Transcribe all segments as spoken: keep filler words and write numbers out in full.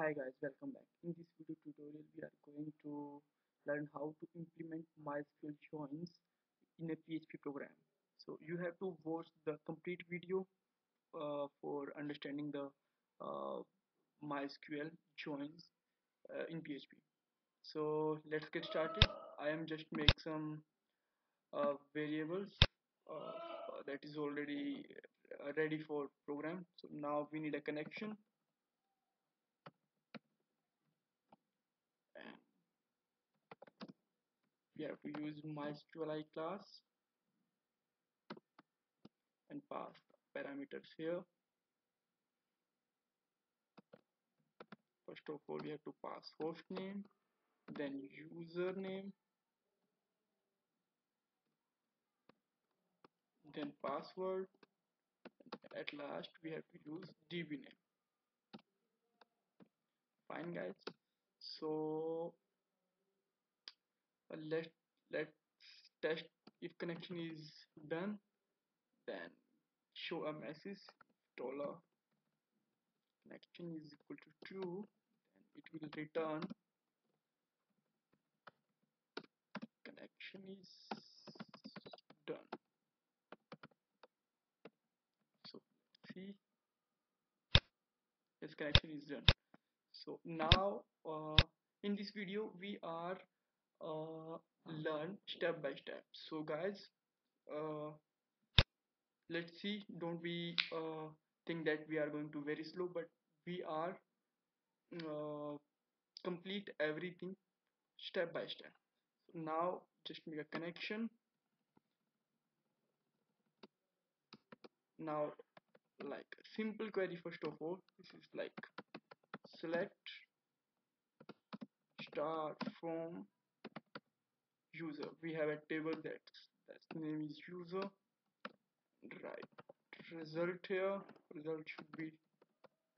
Hi guys, welcome back. In this video tutorial we are going to learn how to implement MySQL joins in a P H P program. So you have to watch the complete video uh, for understanding the uh, MySQL joins uh, in P H P. So let's get started. I am just make some uh, variables uh, that is already ready for program. So now we need a connection. We have to use mysqli class and pass the parameters here. First of all, we have to pass host name, then username, then password, and at last we have to use D B name. Fine guys, so Let, let's test. If connection is done, then show a message dollar connection is equal to true, then it will return connection is done. So let's see, this connection is done. So now uh, in this video we are Uh, learn step by step. So guys, uh, let's see, don't we uh, think that we are going to very slow, but we are uh, complete everything step by step. So now just make a connection. Now like simple query. First of all, this is like select star from user. We have a table that's that's name is user, right? Result here, result should be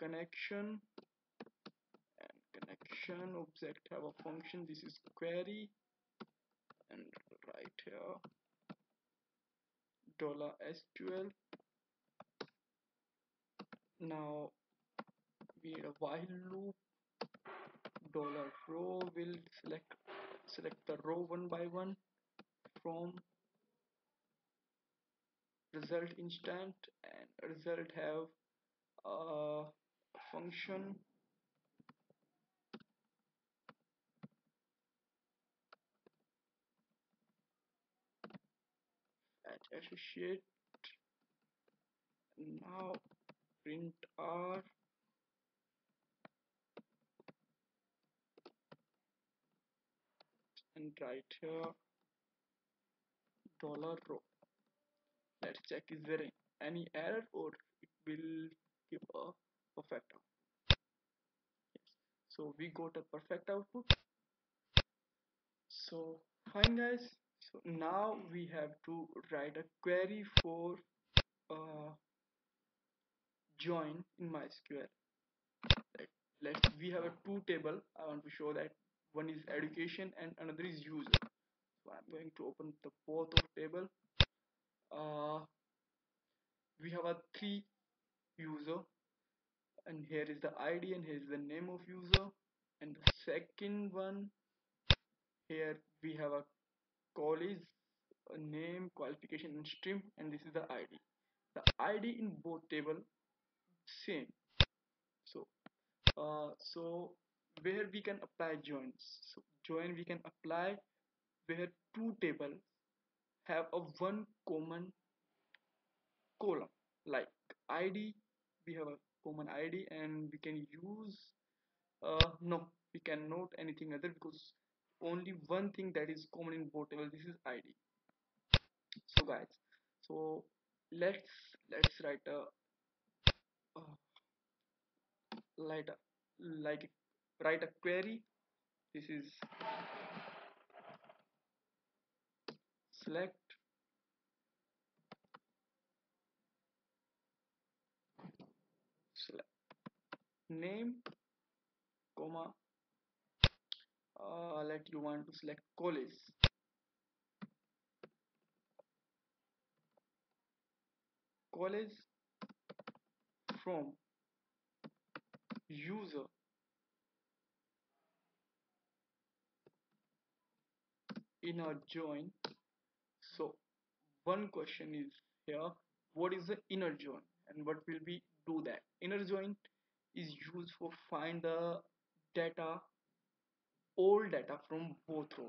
connection, and connection object have a function. This is query, and right here dollar S Q L. Now we need a while loop. Dollar row will select select the row one by one from result instant, and result have a function at associate. Now print R. And right here dollar row. Let's check is there any error, or it will give a perfect output. Yes, so we got a perfect output. So fine guys, so now we have to write a query for uh, join in MySQL. Let's we have a two table. I want to show that one is education and another is user. So I'm going to open the both of table. Uh, we have a three user, and here is the I D, and here is the name of user, and the second one here we have a college, a name, qualification and stream, and this is the I D. The I D in both table same. So uh, so where we can apply joins. So join we can apply where two tables have a one common column, like I D we have a common I D, and we can use uh, no we can not anything other, because only one thing that is common in both tables, this is I D. So guys, so let's let's write a uh, like a like write a query. This is select select name comma uh, let you want to select college, college from user in our join. So one question is here, what is the inner join and what will we do that? Inner join is used for find the data, all data from both rows,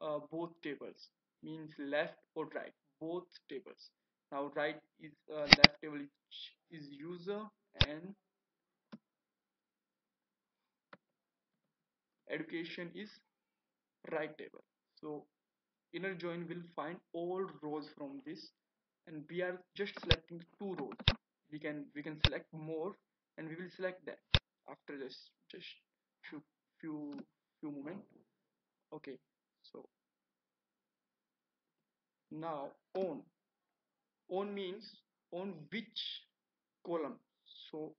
uh, both tables, means left or right, both tables. Now right is uh, left table is, is user and education is right table. So inner join will find all rows from this, and we are just selecting two rows. We can we can select more, and we will select that after this just few few few moments. Okay, so now own own means on which column. So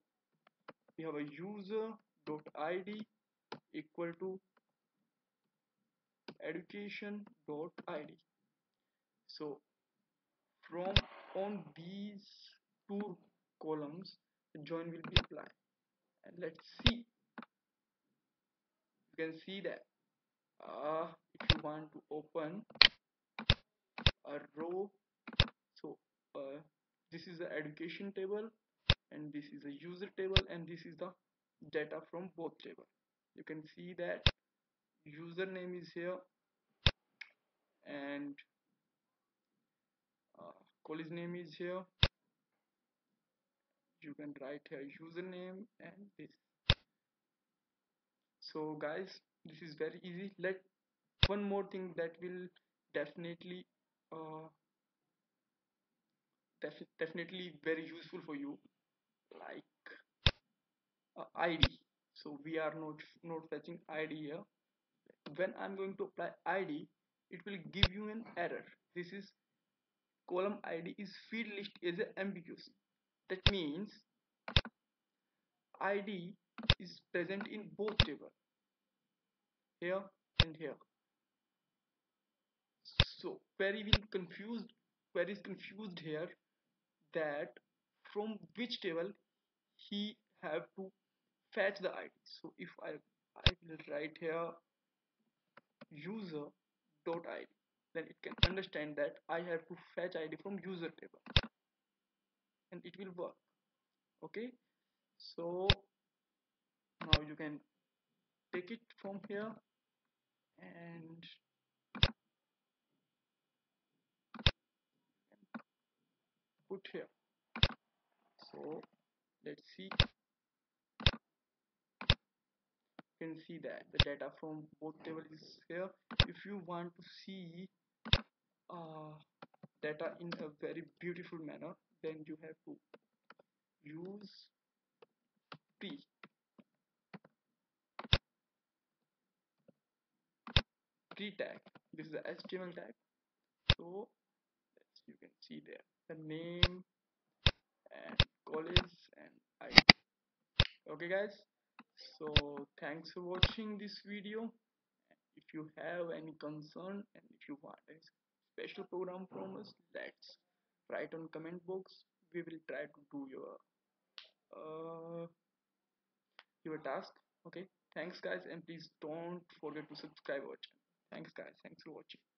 we have a user dot id equal to education dot id. So from on these two columns the join will be applied, and let's see. You can see that uh, if you want to open a row, so uh, this is the education table, and this is a user table, and this is the data from both tables. You can see that username is here, and uh, college name is here. You can write here username and this. So guys, this is very easy. Let one more thing that will definitely uh, def definitely very useful for you, like uh, I D. So we are not not fetching I D here. When I'm going to apply I D, it will give you an error. This is column I D is field list is ambiguous. That means I D is present in both tables, here and here. So query will confused query is confused here that from which table he have to fetch the I D. So if I I will write here user dot I D, then it can understand that I have to fetch I D from user table, and it will work. Okay, so now you can take it from here and put here. So let's see. You can see that the data from both tables is here. If you want to see uh, data in a very beautiful manner, then you have to use P. P tag. This is the H T M L tag. So as you can see there, the name and college and I D. Okay, guys. So thanks for watching this video. If you have any concern and if you want a special program from us, let's write on comment box. We will try to do your uh, your task. Okay, thanks guys, and please don't forget to subscribe our channel. Thanks guys, thanks for watching.